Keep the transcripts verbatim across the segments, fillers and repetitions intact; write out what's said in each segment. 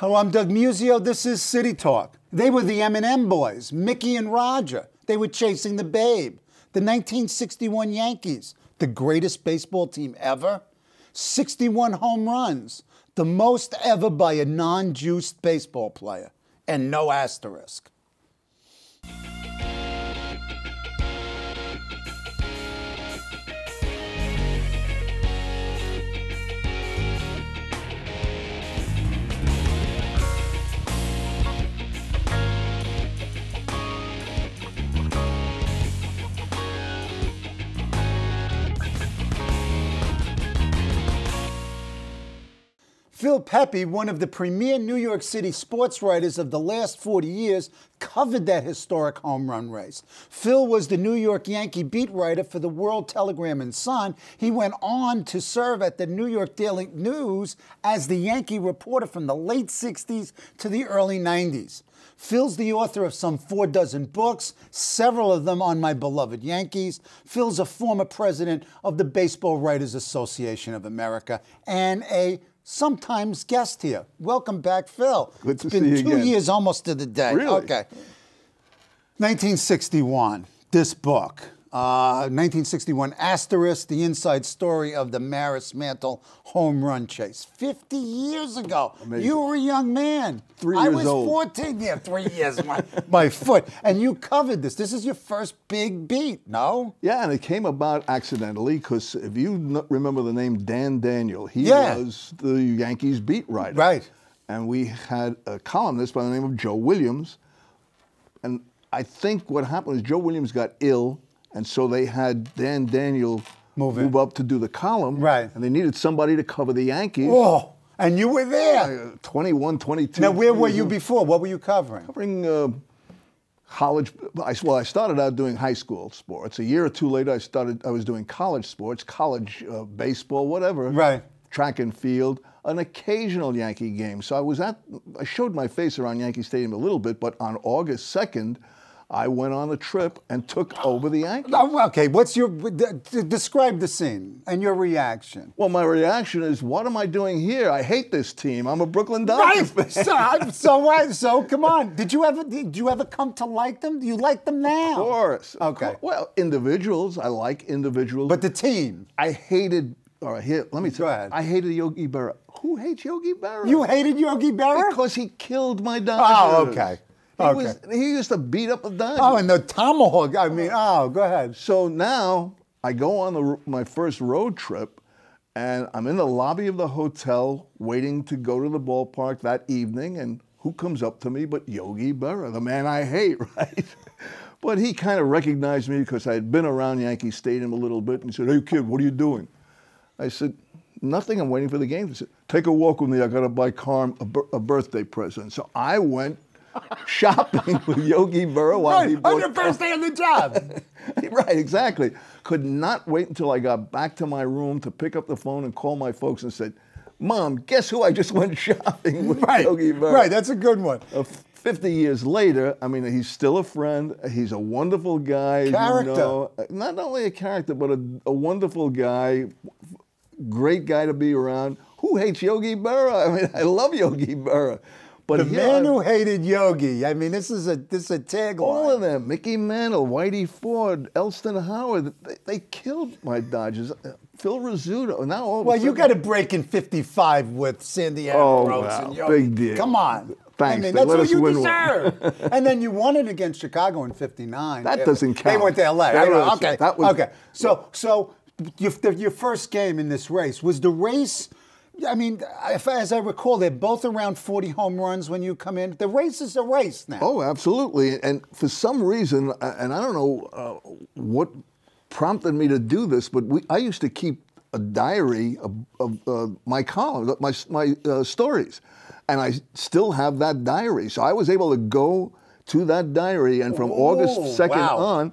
Hello, I'm Doug Musio. This is City Talk. They were the M and M boys, Mickey and Roger. They were chasing the Babe. The nineteen sixty-one Yankees, the greatest baseball team ever. sixty-one home runs, the most ever by a non-juiced baseball player. And no asterisk. Phil Pepe, one of the premier New York City sports writers of the last forty years, covered that historic home run race. Phil was the New York Yankee beat writer for the World Telegram and Sun. He went on to serve at the New York Daily News as the Yankee reporter from the late sixties to the early nineties. Phil's the author of some four dozen books, several of them on my beloved Yankees. Phil's a former president of the Baseball Writers Association of America and a sometimes guest here. Welcome back, Phil. Good to see you again. It's been two years almost to the day. Really? Okay. nineteen sixty-one, this book. Uh, nineteen sixty-one, Asterisk, the inside story of the Maris Mantle home run chase. fifty years ago. Amazing. You were a young man. Three years old. I was fourteen. Yeah, three years, my, my foot. And you covered this. This is your first big beat, no? Yeah, and it came about accidentally, because if you remember the name Dan Daniel, he yeah. was the Yankees beat writer. Right. And we had a columnist by the name of Joe Williams. And I think what happened was Joe Williams got ill. And so they had Dan Daniel move, move up to do the column. Right. And they needed somebody to cover the Yankees. Whoa. And you were there. Uh, twenty-one, twenty-two. Now, where were you before? What were you covering? Covering uh, college. I, well, I started out doing high school sports. A year or two later, I started. I was doing college sports, college uh, baseball, whatever. Right. Track and field, an occasional Yankee game. So I was at. I showed my face around Yankee Stadium a little bit, but on August second, I went on a trip and took over the Yankees. Okay, what's your, describe the scene and your reaction. Well, my reaction is, what am I doing here? I hate this team. I'm a Brooklyn Dodgers fan. Right. So, so what? So come on. Did you ever? Did you ever come to like them? Do you like them now? Of course. Okay. Of course. Well, individuals. I like individuals. But the team. I hated. All right, here, let me tell you. I hated Yogi Berra. Who hates Yogi Berra? You hated Yogi Berra because he killed my Dodgers. Oh, okay. He, okay. was, he used to beat up the Dodgers. Oh, and the tomahawk. I mean, oh, go ahead. So now I go on the, my first road trip, and I'm in the lobby of the hotel waiting to go to the ballpark that evening, and who comes up to me but Yogi Berra, the man I hate, right? But he kind of recognized me because I had been around Yankee Stadium a little bit, and he said, "Hey, kid, what are you doing?" I said, "Nothing, I'm waiting for the game." He said, "Take a walk with me. I got to buy Carm a, a birthday present." So I went shopping with Yogi Berra while right, he on your first day on the job. Right, exactly. Could not wait until I got back to my room to pick up the phone and call my folks and said, "Mom, guess who I just went shopping with?" Right, Yogi Berra. Right, that's a good one. Uh, fifty years later, I mean, he's still a friend. He's a wonderful guy. Character. You know, not only a character, but a, a wonderful guy. Great guy to be around. Who hates Yogi Berra? I mean, I love Yogi Berra. But the man who hated Yogi. I mean, this is a this is a tagline. All of them: Mickey Mantle, Whitey Ford, Elston Howard. They, they killed my Dodgers. Phil Rizzuto. Now all well, you got a break in fifty-five with San Diego oh, Rhodes wow. and Yogi. Big deal. Come on. Thanks. I mean, that's what you deserve. And then you won it against Chicago in fifty-nine. That doesn't count. They went to L A. That was, okay. That was, okay. So so your, your first game in this race was the race. I mean, if, as I recall, they're both around forty home runs when you come in. The race is a race now. Oh, absolutely. And for some reason, and I don't know uh, what prompted me to do this, but we, I used to keep a diary of, of uh, my columns, my, my uh, stories. And I still have that diary. So I was able to go to that diary, and from Ooh, August second wow. on,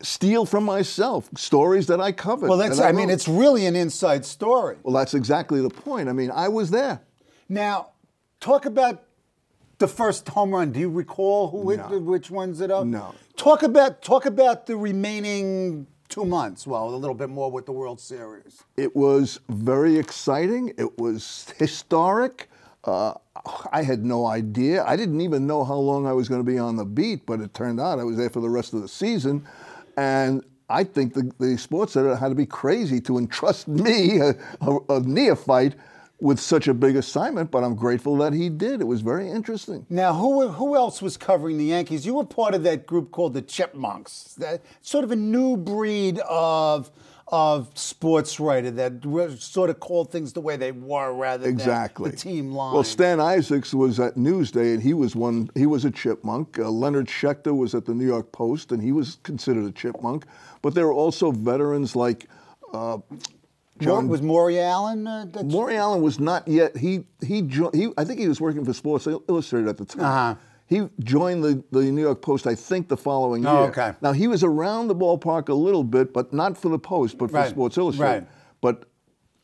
steal from myself stories that I covered. Well, that's, I, I mean, it's really an inside story. Well, that's exactly the point. I mean, I was there. Now, talk about the first home run. Do you recall who no. it, which ones it up? No. Talk about, talk about the remaining two months, well, a little bit more with the World Series. It was very exciting. It was historic. Uh, I had no idea. I didn't even know how long I was going to be on the beat, but it turned out I was there for the rest of the season. And I think the, the sports editor had to be crazy to entrust me, a, a, a neophyte, with such a big assignment, but I'm grateful that he did. It was very interesting. Now, who who else was covering the Yankees? You were part of that group called the Chipmunks, that sort of a new breed of of sports writer that sort of called things the way they were rather exactly. than the team line. Well, Stan Isaacs was at Newsday, and he was one. He was a chipmunk. Uh, Leonard Schechter was at the New York Post, and he was considered a chipmunk. But there were also veterans like. Uh, John, was Maury Allen? Uh, Maury Allen was not yet. He he, he I think he was working for Sports Illustrated at the time. Uh-huh. He joined the, the New York Post, I think, the following oh, year. Okay. Now he was around the ballpark a little bit, but not for the Post, but for right. Sports Illustrated. Right. But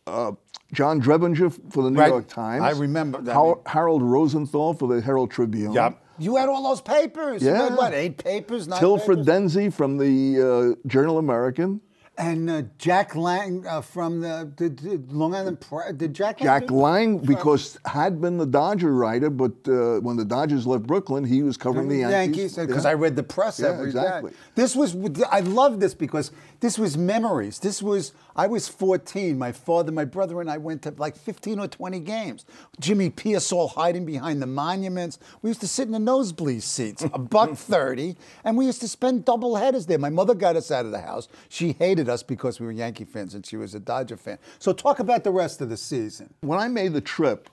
uh, John Drebinger for the New right. York Times. I remember that. Har Harold Rosenthal for the Herald Tribune. Yep. You had all those papers. Yeah. You had what? Eight papers. Nine Tilford papers? Denzi from the uh, Journal American. And uh, Jack Lang uh, from the, the, the Long Island Press, did Jack Lang? Jack Lang, because had been the Dodger writer, but uh, when the Dodgers left Brooklyn, he was covering the, the Yankees. Because yeah. I read the press yeah, every exactly. day. This was, I love this because this was memories. This was, I was fourteen. My father, my brother, and I went to like fifteen or twenty games. Jimmy Pearsall hiding behind the monuments. We used to sit in the nosebleed seats, a buck thirty, and we used to spend double headers there. My mother got us out of the house. She hated us because we were Yankee fans and she was a Dodger fan. So talk about the rest of the season. When I made the trip,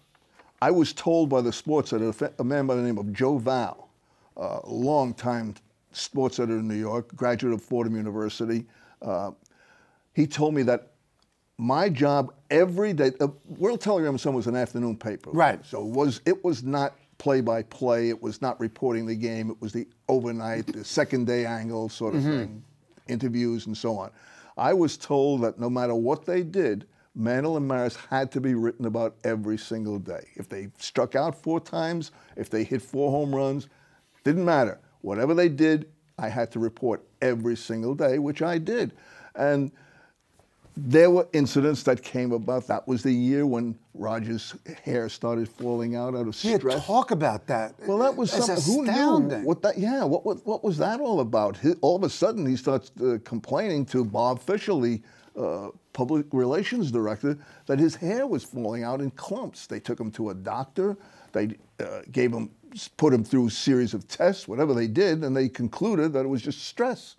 I was told by the sports editor, a man by the name of Joe Val, a longtime sports editor in New York, graduate of Fordham University. Uh, he told me that my job every day, uh, World Telegram and Sun was an afternoon paper. Right. So it was, it was not play-by-play, -play, it was not reporting the game, it was the overnight, the second day angle sort of mm-hmm. thing, interviews and so on. I was told that no matter what they did, Mantle and Maris had to be written about every single day. If they struck out four times, if they hit four home runs, didn't matter. Whatever they did, I had to report every single day, which I did. And there were incidents that came about. That was the year when Roger's hair started falling out out of stress. Yeah, talk about that. Well, that was something. Who knew what that? Yeah, what, what what was that all about? He, all of a sudden, he starts uh, complaining to Bob Fisher, the uh, public relations director, that his hair was falling out in clumps. They took him to a doctor. They uh, gave him, put him through a series of tests, whatever they did, and they concluded that it was just stress.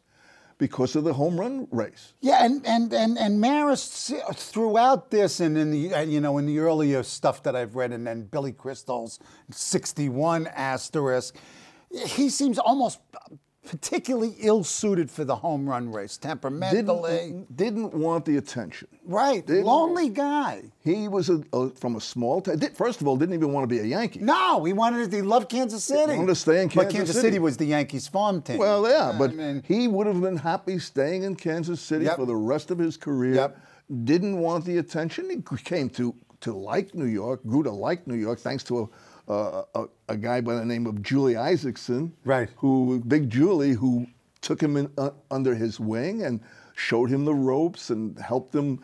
Because of the home run race. Yeah, and and and, and Maris throughout this, and in the you know in the earlier stuff that I've read, and then Billy Crystal's sixty-one asterisk, he seems almost particularly ill-suited for the home run race, temperamentally. Didn't, didn't want the attention. Right, didn't, lonely guy. He was a, a, from a small town. First of all, didn't even want to be a Yankee. No, he wanted. He loved Kansas City. He wanted to stay in Kansas City. But Kansas City was the Yankees' farm team. Well, yeah, I but mean, he would have been happy staying in Kansas City yep. for the rest of his career. Yep. Didn't want the attention. He came to to like New York, grew to like New York, thanks to a. Uh, a, a guy by the name of Julie Isaacson, right? Who Big Julie, who took him in, uh, under his wing and showed him the ropes and helped him,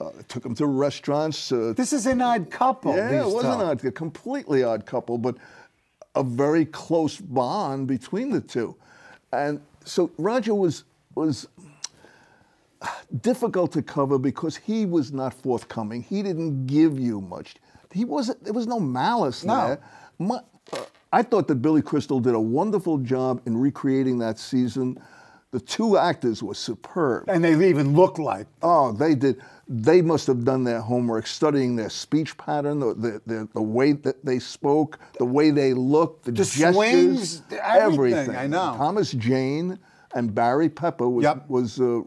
uh, took him to restaurants. Uh, this is an odd couple. Yeah, it was an odd, a completely odd couple, but a very close bond between the two. And so Roger was was difficult to cover because he was not forthcoming. He didn't give you much. He wasn't. There was no malice no. there. My, uh, I thought that Billy Crystal did a wonderful job in recreating that season. The two actors were superb, and they even looked like. Oh, they did. They must have done their homework, studying their speech pattern, the the, the, the way that they spoke, the way they looked, the, the gestures, swings, everything. everything. I know. Thomas Jane and Barry Pepper was yep. was uh,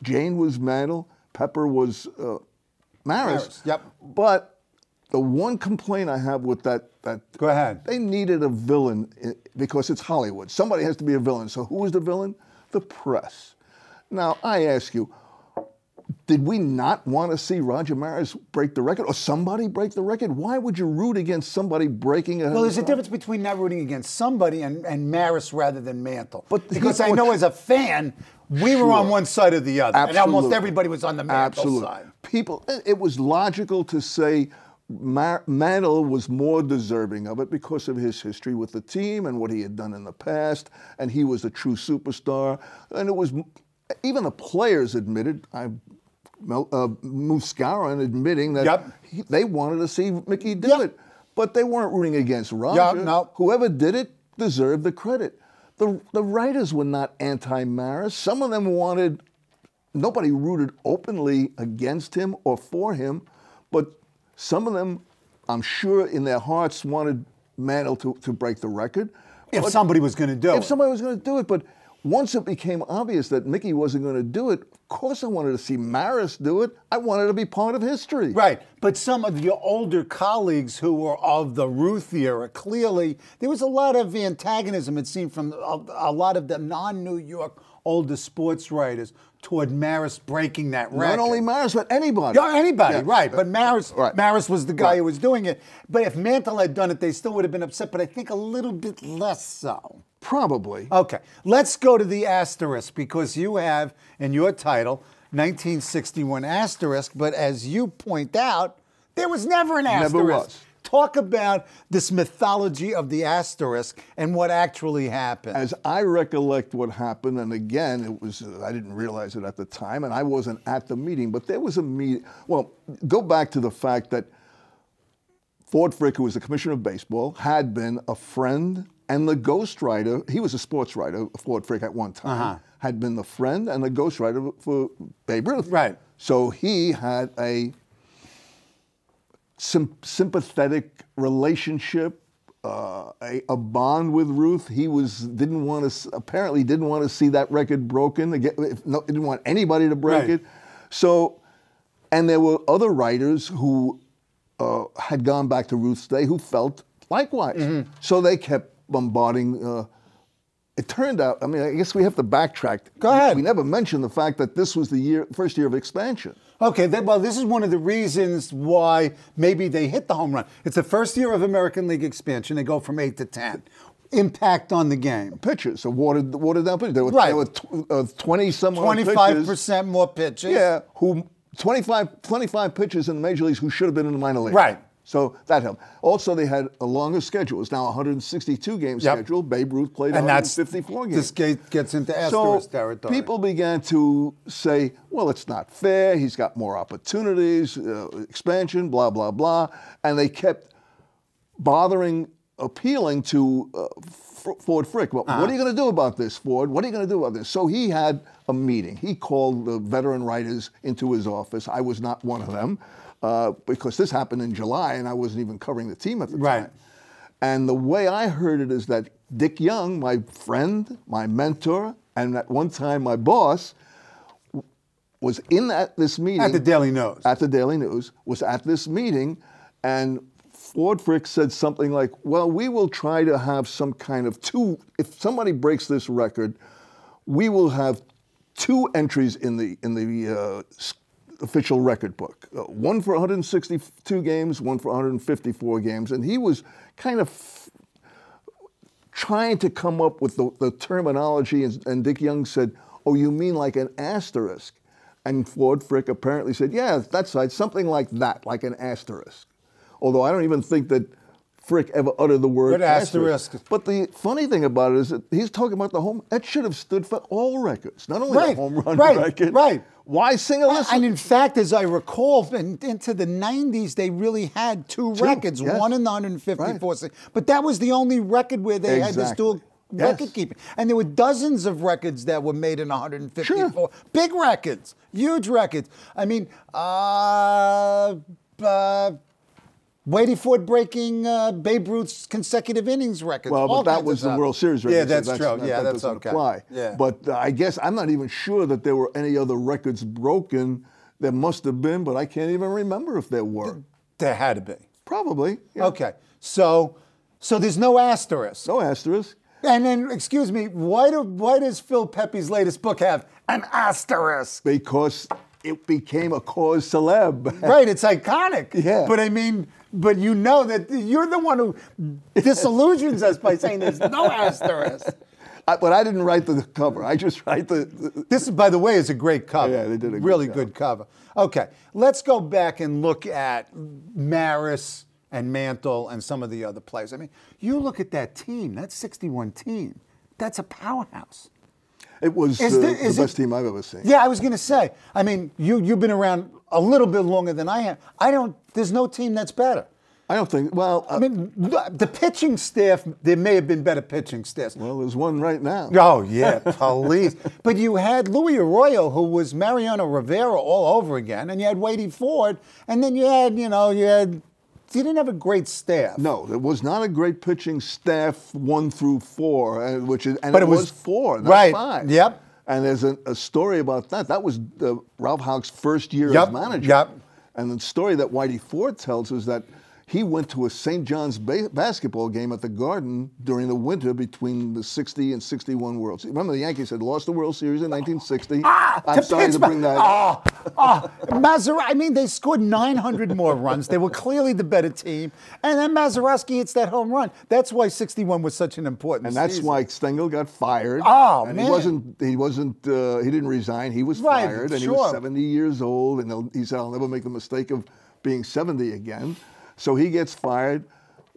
Jane was Mantle, Pepper was uh, Maris. Maris. Yep, but. The one complaint I have with that, that Go ahead. They needed a villain because it's Hollywood. Somebody has to be a villain. So who was the villain? The press. Now, I ask you, did we not want to see Roger Maris break the record or somebody break the record? Why would you root against somebody breaking it? Well, there's a difference between not rooting against somebody and, and Maris rather than Mantle. But because I know as a fan, we sure. were on one side or the other. Absolutely. And almost everybody was on the Mantle Absolutely. side. People, it was logical to say, Mar Mantle was more deserving of it because of his history with the team and what he had done in the past, and he was a true superstar. And it was, even the players admitted, I, uh, Muscarin admitting that yep. he, they wanted to see Mickey do yep. it, but they weren't rooting against Roger. Yep, no. Whoever did it deserved the credit. The, the writers were not anti-Maris. Some of them wanted, nobody rooted openly against him or for him, but some of them, I'm sure, in their hearts wanted Mantle to, to break the record. If but somebody was going to do if it. If somebody was going to do it. But once it became obvious that Mickey wasn't going to do it, of course I wanted to see Maris do it. I wanted to be part of history. Right. But some of your older colleagues who were of the Ruth era, clearly there was a lot of antagonism, it seemed, from a, a lot of the non-New York older sports writers toward Maris breaking that record. Not only Maris, but anybody. Yeah, anybody, yeah. right. But Maris, right. Maris was the guy right. who was doing it. But if Mantle had done it, they still would have been upset, but I think a little bit less so. Probably. Okay. Let's go to the asterisk, because you have, in your title, nineteen sixty-one asterisk, but as you point out, there was never an asterisk. Never was. Talk about this mythology of the asterisk and what actually happened. As I recollect what happened, and again, it was, I didn't realize it at the time, and I wasn't at the meeting, but there was a meeting. Well, go back to the fact that Ford Frick, who was the commissioner of baseball, had been a friend and the ghostwriter. He was a sports writer, Ford Frick, at one time, uh-huh. had been the friend and the ghostwriter for Babe Ruth. Right. So he had a Sym sympathetic relationship, uh, a, a bond with Ruth. He was didn't want to apparently didn't want to see that record broken. Again, if no, didn't want anybody to break right. it. So, and there were other writers who uh, had gone back to Ruth's day who felt likewise. Mm-hmm. So they kept bombarding. Uh, it turned out. I mean, I guess we have to backtrack. Go ahead. We never mentioned the fact that this was the year first year of expansion. Okay, that, well, this is one of the reasons why maybe they hit the home run. It's the first year of American League expansion. They go from eight to ten. Impact on the game. Pitches, so watered, watered down pitches. There were, right. there were twenty-some uh, pitches. twenty-five percent more pitches. Yeah, who, twenty-five, twenty-five pitches in the major leagues who should have been in the minor leagues. Right. So that helped. Also, they had a longer schedule. It's now a one hundred sixty-two game yep. schedule. Babe Ruth played and one hundred fifty-four games. This gate gets into asterisk so territory. People began to say, well, it's not fair. He's got more opportunities, uh, expansion, blah, blah, blah. And they kept bothering, appealing to uh, F Ford Frick. Well, uh-huh. what are you going to do about this, Ford? What are you going to do about this? So he had a meeting. He called the veteran writers into his office. I was not one of them. Uh, because this happened in July, and I wasn't even covering the team at the right. time. And the way I heard it is that Dick Young, my friend, my mentor, and at one time my boss, was in at this meeting. At the Daily News. At the Daily News, was at this meeting, and Ford Frick said something like, well, we will try to have some kind of two, if somebody breaks this record, we will have two entries in the, in the uh, official record book. Uh, one for one hundred sixty-two games, one for one hundred fifty-four games. And he was kind of f trying to come up with the, the terminology. And, and Dick Young said, oh, you mean like an asterisk? And Ford Frick apparently said, yeah, that's right, something like that, like an asterisk. Although I don't even think that Frick ever uttered the word asterisk. asterisk. But the funny thing about it is that he's talking about the home, that should have stood for all records, not only right, the home run right, record. Right. Why single this? And in fact, as I recall, in, into the nineties, they really had two, two records, yes. one in the one hundred fifty-four. Right. But that was the only record where they exactly. had this dual yes. record keeping. And there were dozens of records that were made in one hundred fifty-four. Sure. Big records, huge records. I mean, uh, uh, Wadey Ford breaking uh, Babe Ruth's consecutive innings records. Well, but that was the World Series record. Yeah, that's, so that's true. That, yeah, that that's doesn't okay. apply. Yeah. But uh, I guess I'm not even sure that there were any other records broken. There must have been, but I can't even remember if there were. Th there had to be. Probably. Yeah. Okay. So, so there's no asterisk. No asterisk. And then, excuse me, why do why does Phil Pepe's latest book have an asterisk? Because it became a cause celeb. Right, it's iconic. Yeah. But I mean, but you know that you're the one who disillusions us by saying there's no asterisk. I, but I didn't write the cover. I just write the. the this, by the way, is a great cover. Yeah, they did a good really job. good cover. Okay, let's go back and look at Maris and Mantle and some of the other players. I mean, you look at that team. That sixty-one team. That's a powerhouse. It was is uh, there, is the best it, team I've ever seen. Yeah, I was going to say. I mean, you you've been around a little bit longer than I have. I don't. There's no team that's better. I don't think. Well, I uh, mean, the pitching staff. There may have been better pitching staffs. Well, there's one right now. Oh yeah, police. But you had Louis Arroyo, who was Mariano Rivera all over again, and you had Wadey Ford, and then you had, you know, you had. You didn't have a great staff. No, there was not a great pitching staff one through four, which is, and but it, it was, was four, not right. five. Yep. And there's a, a story about that. That was uh, Ralph Houk's first year yep. as manager. Yep. And the story that Whitey Ford tells is that he went to a Saint John's ba basketball game at the Garden during the winter between the sixty and sixty-one World Series. Remember, the Yankees had lost the World Series in nineteen sixty. Ah, I'm to sorry Pittsburgh. to bring that up. Oh, oh, Mazeroski, I mean, they scored nine hundred more runs. They were clearly the better team. And then Mazeroski hits that home run. That's why sixty-one was such an important And that's season. why Stengel got fired. Oh, and man. He wasn't, he, wasn't, uh, he didn't resign. He was right, fired, and sure. he was seventy years old. And he said, I'll never make the mistake of being seventy again. So he gets fired.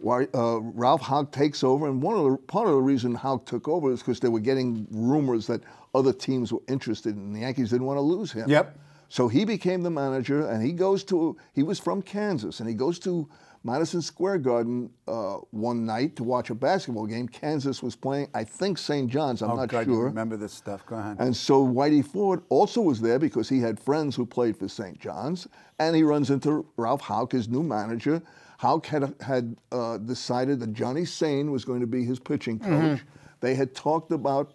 Uh, Ralph Houk takes over, and one of the, part of the reason Houk took over is because they were getting rumors that other teams were interested, and the Yankees didn't want to lose him. Yep. So he became the manager, and he goes to. He was from Kansas, and he goes to Madison Square Garden uh, one night to watch a basketball game. Kansas was playing, I think, Saint John's. I'm oh, not God, sure. You remember this stuff? Go ahead. And so Whitey Ford also was there because he had friends who played for Saint John's, and he runs into Ralph Houk, his new manager. Houk had had uh, decided that Johnny Sain was going to be his pitching coach. Mm-hmm. They had talked about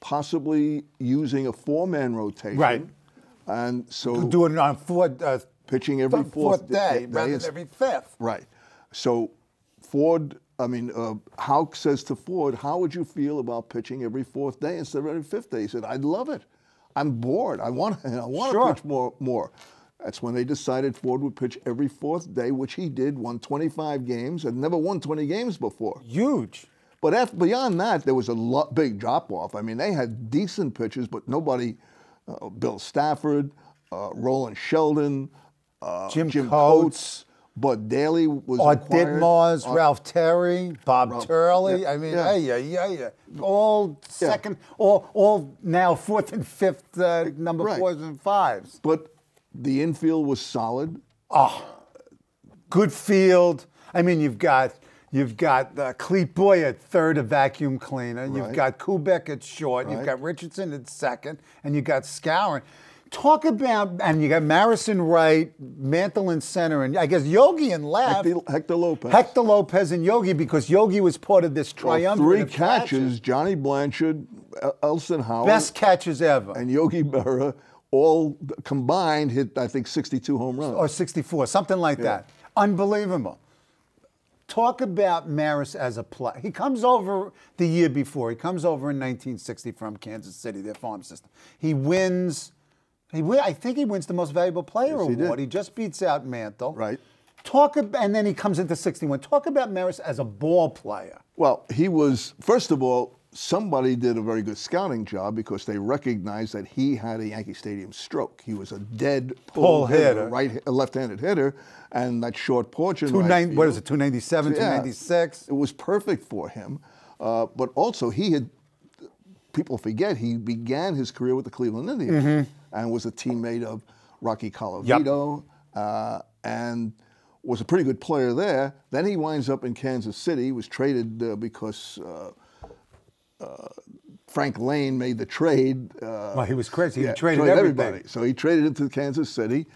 possibly using a four-man rotation. Right. And so doing it on four. Uh, Pitching every fourth, fourth day, day rather than every fifth. Right. So Ford, I mean, uh, Houk says to Ford, how would you feel about pitching every fourth day instead of every fifth day? He said, I'd love it. I'm bored. I want, I want sure. to pitch more, more. That's when they decided Ford would pitch every fourth day, which he did, won twenty-five games, and never won twenty games before. Huge. But after, beyond that, there was a lot, big drop-off. I mean, they had decent pitchers, but nobody, uh, Bill Stafford, uh, Roland Sheldon, Uh, Jim, Jim Coates, Coates, Bud Daly was Art Ditmar, uh, Ralph Terry, Bob Ralph, Turley. Yeah, I mean, yeah, yeah, yeah. yeah. All second, yeah. all, all now fourth and fifth, uh, number right. fours and fives. But the infield was solid. Oh, good field. I mean, you've got you've got uh, Cleat Boy at third, a vacuum cleaner. Right. You've got Kubek at short. Right. You've got Richardson at second, and you got Scourin. Talk about, and you got Maris in right, Mantle in center, and I guess Yogi in left. Hector, Hector Lopez. Hector Lopez and Yogi, because Yogi was part of this triumvirate. Well, three catches, catches, Johnny Blanchard, Elston Howard. Best catches ever. And Yogi Berra, all combined, hit, I think, sixty-two home runs. Or sixty-four, something like yeah. that. Unbelievable. Talk about Maris as a player. He comes over the year before. He comes over in nineteen sixty from Kansas City, their farm system. He wins... He, I think he wins the Most Valuable Player yes, award. He, he just beats out Mantle. Right. Talk about, and then he comes into sixty-one. Talk about Maris as a ball player. Well, he was, first of all, somebody did a very good scouting job because they recognized that he had a Yankee Stadium stroke. He was a dead pull, pull hitter, hitter. Right, a left-handed hitter, and that short porch in right field, what was it, two ninety-seven, yeah, two ninety-six? It was perfect for him. Uh, but also, he had, people forget, he began his career with the Cleveland Indians. Mm-hmm. And was a teammate of Rocky Colavito, yep. uh, and was a pretty good player there. Then he winds up in Kansas City. He was traded uh, because uh, uh, Frank Lane made the trade. Uh, well, he was crazy. He yeah, traded, traded everybody. everybody. So he traded into Kansas City,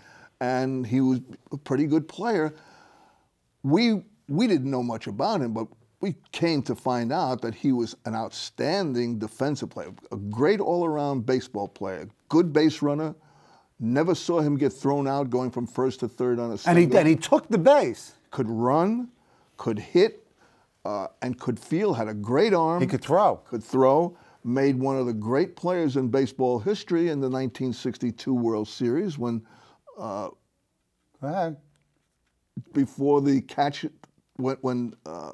and he was a pretty good player. We, we didn't know much about him, but we came to find out that he was an outstanding defensive player, a great all-around baseball player, good base runner. Never saw him get thrown out going from first to third on a single. And he, and he took the base. Could run, could hit, uh, and could feel, had a great arm. He could throw. Could throw. Made one of the great players in baseball history in the nineteen sixty-two World Series when, uh, go ahead. Before the catch, when, when uh,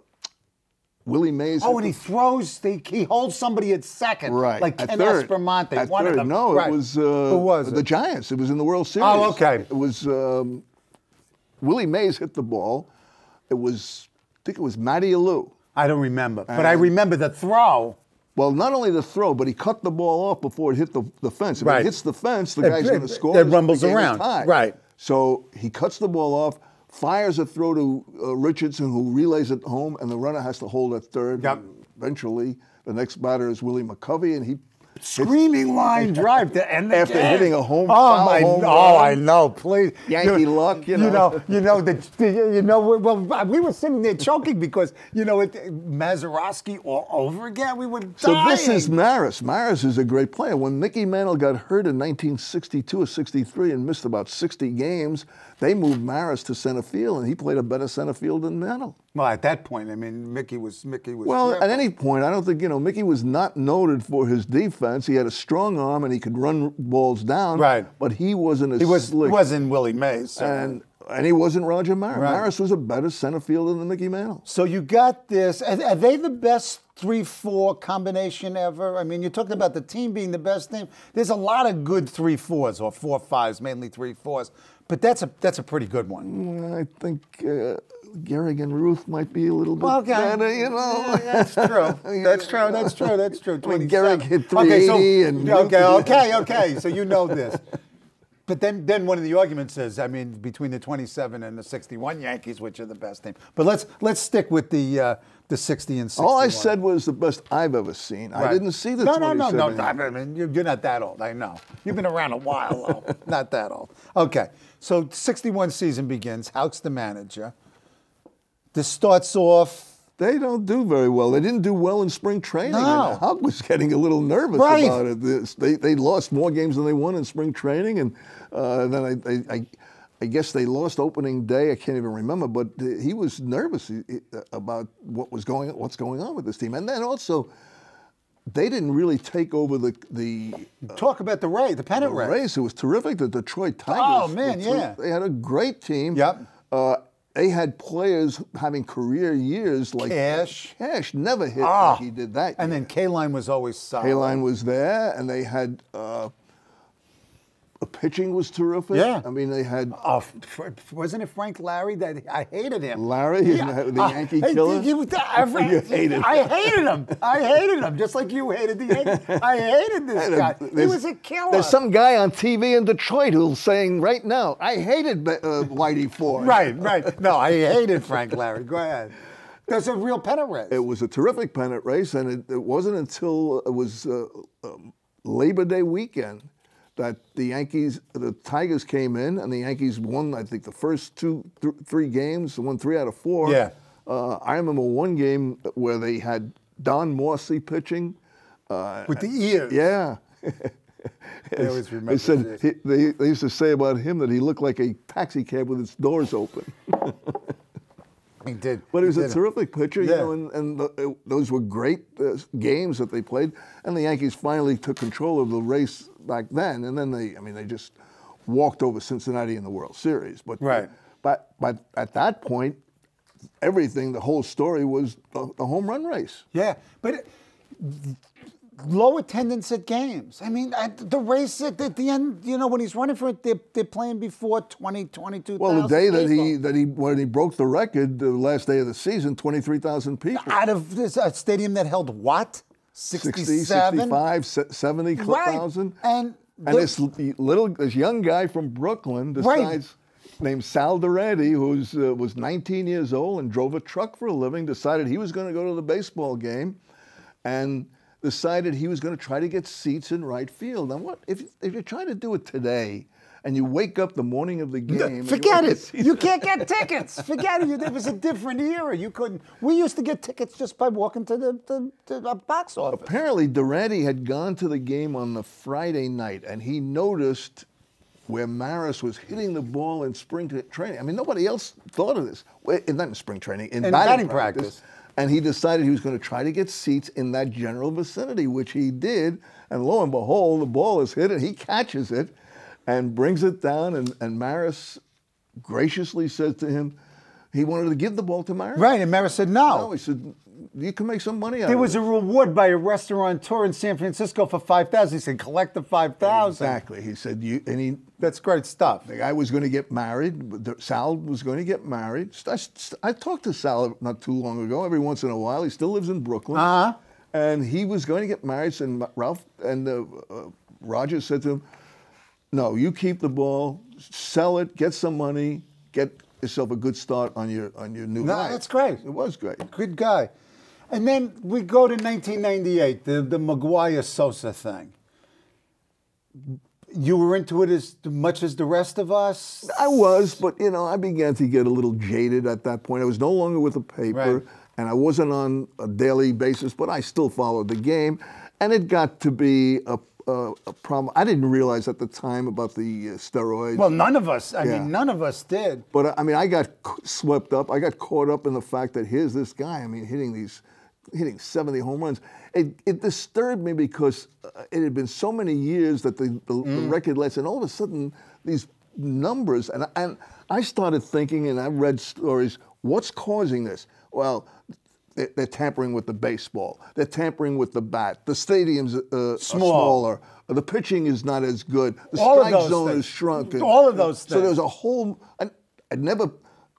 Willie Mays. Oh, and he throws. The, he holds somebody at second, right? Like Ken Espromonte. At one third. Of them. No, right. It was. Uh, Who was it? The Giants. It was in the World Series. Oh, okay. It was um, Willie Mays hit the ball. It was. I think it was Matty Alou. I don't remember, and but I remember the throw. Well, not only the throw, but he cut the ball off before it hit the, the fence. If right. it hits the fence, the it, guy's going to score. It rumbles around. Right. So he cuts the ball off, fires a throw to uh, Richardson, who relays it home, and the runner has to hold at third. Yep. Eventually, the next batter is Willie McCovey, and he screaming hits, line drive to end the after game. Hitting a home. Oh my! Home oh, run. I know. Please, Yankee you, luck. You know, you know, you know, the, the, you know. Well, we were sitting there choking because you know it, Mazeroski all over again. We were dying. So this is Maris. Maris is a great player. When Mickey Mantle got hurt in nineteen sixty-two or sixty-three and missed about sixty games, they moved Maris to center field, and he played a better center field than Mantle. Well, at that point, I mean, Mickey was Mickey was. Well, terrible. At any point, I don't think you know. Mickey was not noted for his defense. He had a strong arm and he could run balls down. Right. But he wasn't as he was, slick. He wasn't Willie Mays. So. And and he wasn't Roger Maris. Right. Maris was a better center fielder than Mickey Mantle. So you got this. Are, are they the best three four combination ever? I mean, you're talking about the team being the best team. There's a lot of good three fours or four fives, mainly three fours. But that's a that's a pretty good one. I think. Uh, Gehrig and Ruth might be a little bit okay. better, you know. Yeah, that's true. That's true. That's true. That's true. I mean, Gehrig hit three eighty okay, so, and okay, okay, okay. So you know this. But then, then one of the arguments is, I mean, between the twenty-seven and the sixty-one Yankees, which are the best team. But let's let's stick with the uh, the sixty and sixty-one. All I said was the best I've ever seen. Right. I didn't see the no, twenty-seven. No, no, no, no. I mean, you're not that old. I know. You've been around a while, though. Not that old. Okay. So sixty-one season begins. Houk's the manager. This starts off. They don't do very well. They didn't do well in spring training. No. And Houk was getting a little nervous right. about it. They, they lost more games than they won in spring training. And uh, then I, I, I guess they lost opening day. I can't even remember. But he was nervous about what was going, what's going on with this team. And then also, they didn't really take over the the uh, talk about the race, the pennant race. race. It was terrific. The Detroit Tigers. Oh, man, yeah. They had a great team. Yep. Uh, They had players having career years like Cash. Cash never hit ah, like he did that. And year. Then Kaline was always solid. Kaline was there, and they had uh, the pitching was terrific. Yeah, I mean they had. Uh, wasn't it Frank Lary that I hated him? Larry, yeah. the uh, Yankee uh, killer. You, every, you hated him. I hated him. I hated him just like you hated the Yankees. I hated this guy. He was a killer. There's some guy on T V in Detroit who's saying right now, I hated uh, Whitey Ford. Right, right. No, I hated Frank Lary. Go ahead. That's a real pennant race. It was a terrific pennant race, and it, it wasn't until it was uh, um, Labor Day weekend that the Yankees, the Tigers came in, and the Yankees won, I think, the first two, th three games, won three out of four. Yeah. Uh, I remember one game where they had Don Morse pitching. Uh, With the ears. Yeah. I always remember they said, he, they, they used to say about him that he looked like a taxi cab with its doors open. He did. But he was he a terrific pitcher, yeah. you know, and, and the, it, those were great uh, games that they played. And the Yankees finally took control of the race back then. And then they, I mean, they just walked over Cincinnati in the World Series. But right. but, but at that point, everything, the whole story was the, the home run race. Yeah, but it, low attendance at games. I mean, at the race at, at the end, you know, when he's running for it, they're, they're playing before twenty, twenty-two thousand Well, the day that people. he that he when he broke the record, the last day of the season, twenty-three thousand people out of this a stadium that held what? sixty, sixty-five, seventy right. thousand. And, and this little this young guy from Brooklyn decides. Right. Named Sal Duretti, who uh, was nineteen years old and drove a truck for a living, decided he was going to go to the baseball game, and decided he was going to try to get seats in right field. And what if if you're trying to do it today, and you wake up the morning of the game? Forget it. You can't get tickets. Forget it. It was a different era. You couldn't. We used to get tickets just by walking to the, the, to the box office. Apparently, Duretti had gone to the game on the Friday night, and he noticed where Maris was hitting the ball in spring training. I mean, nobody else thought of this. Not in spring training, in, in batting, batting practice. practice. And he decided he was going to try to get seats in that general vicinity, which he did. And lo and behold, the ball is hit, and he catches it and brings it down. And, and Maris graciously says to him, he wanted to give the ball to Maris. Right, and Maris said no. No, he said, you can make some money out there of it. There was a reward by a restaurateur in San Francisco for five thousand dollars. He said, collect the five thousand dollars. Exactly. He said, you, and he... That's great stuff. The guy was going to get married. Sal was going to get married. I, I talked to Sal not too long ago, every once in a while. He still lives in Brooklyn. Uh-huh. And he was going to get married, and Ralph and uh, uh, Roger said to him, no, you keep the ball, sell it, get some money, get yourself a good start on your on your new no, life. No, that's great. It was great. Good guy. And then we go to nineteen ninety-eight, the, the Maguire-Sosa thing. You were into it as much as the rest of us? I was, but, you know, I began to get a little jaded at that point. I was no longer with the paper, right. and I wasn't on a daily basis, but I still followed the game. And it got to be a Uh, a problem. I didn't realize at the time about the uh, steroids. Well, none of us. I yeah. mean, none of us did. But I mean, I got swept up. I got caught up in the fact that here's this guy. I mean, hitting these, hitting seventy home runs. It, it disturbed me because uh, it had been so many years that the, the, mm. the record lets, and all of a sudden these numbers. And and I started thinking, and I read stories. What's causing this? Well. They're tampering with the baseball. They're tampering with the bat. The stadium's uh, Small. smaller. The pitching is not as good. The All strike zone things. is shrunken. All of those things. So there's a whole. I, I never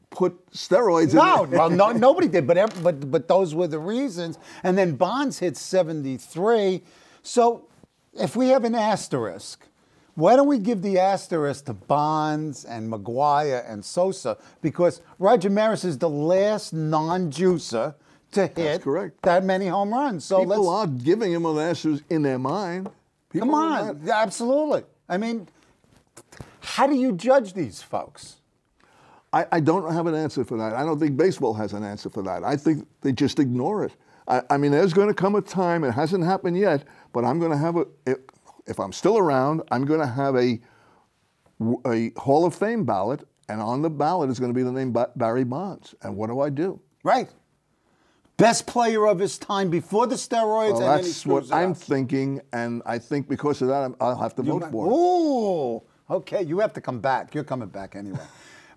put steroids. No, in well, no, nobody did. But but but those were the reasons. And then Bonds hit seventy-three. So if we have an asterisk, why don't we give the asterisk to Bonds and Maguire and Sosa? Because Roger Maris is the last non-juicer to hit That's correct. that many home runs. So people let's, are giving him an asterisk in their mind. People come on, absolutely. I mean, how do you judge these folks? I, I don't have an answer for that. I don't think baseball has an answer for that. I think they just ignore it. I, I mean, there's going to come a time, it hasn't happened yet, but I'm going to have a, if, if I'm still around, I'm going to have a, a Hall of Fame ballot, and on the ballot is going to be the name Barry Bonds. And what do I do? Right. Best player of his time before the steroids, well, and then he screws it up. That's what I'm thinking, and I think because of that, I'm, I'll have to vote for it. Ooh, okay, you have to come back. You're coming back anyway.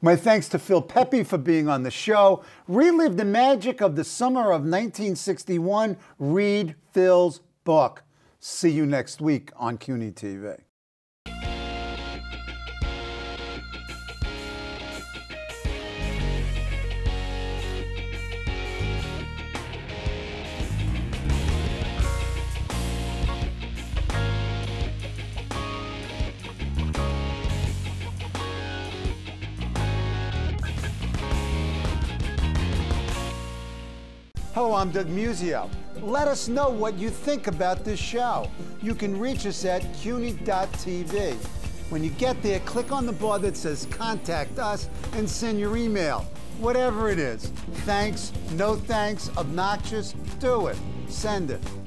My thanks to Phil Pepe for being on the show. Relive the magic of the summer of nineteen sixty-one. Read Phil's book. See you next week on C U N Y T V. Hello, I'm Doug Musio. Let us know what you think about this show. You can reach us at C U N Y dot T V. When you get there, click on the bar that says Contact Us and send your email. Whatever it is. Thanks, no thanks, obnoxious, do it. Send it.